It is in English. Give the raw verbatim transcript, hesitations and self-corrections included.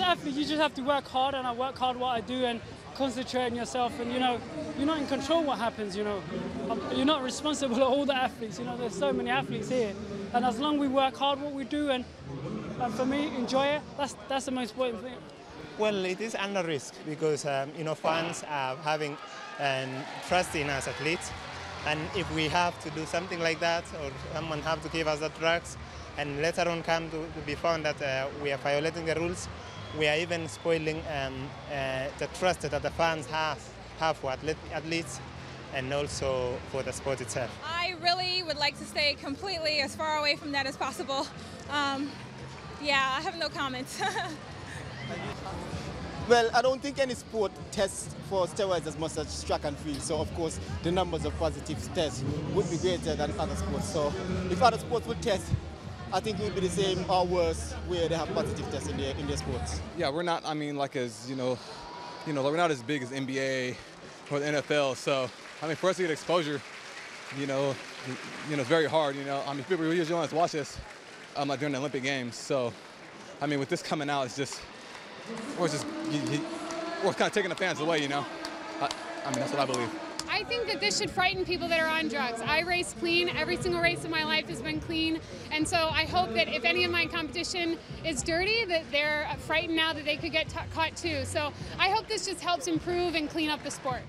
as an athlete, you just have to work hard, and I work hard what I do and concentrate on yourself. And, you know, you're not in control what happens, you know. You're not responsible for all the athletes. You know, there's so many athletes here. And as long as we work hard what we do and, and for me, enjoy it, that's, that's the most important thing. Well, it is under risk because, um, you know, fans are having um, trust in us athletes. And if we have to do something like that, or someone have to give us the drugs, and later on come to, to be found that uh, we are violating the rules, we are even spoiling um, uh, the trust that the fans have, have for athletes and also for the sport itself. I really would like to stay completely as far away from that as possible. Um, yeah, I have no comments. Well, I don't think any sport tests for steroids as much as track and field, so of course the numbers of positive tests would be greater than other sports. So if other sports would test, I think it would be the same or worse where they have positive tests in their, in their sports. Yeah, we're not, I mean, like as, you know, you know, we're not as big as N B A or the N F L, so, I mean, for us to get exposure, you know, you know, it's very hard, you know. I mean, people really want to watch this, um, like during the Olympic Games, so, I mean, with this coming out, it's just, Or it's just, or it's kind of taking the fans away, you know? I, I mean, that's what I believe. I think that this should frighten people that are on drugs. I race clean. Every single race of my life has been clean. And so I hope that if any of my competition is dirty, that they're frightened now that they could get t- caught too. So I hope this just helps improve and clean up the sport.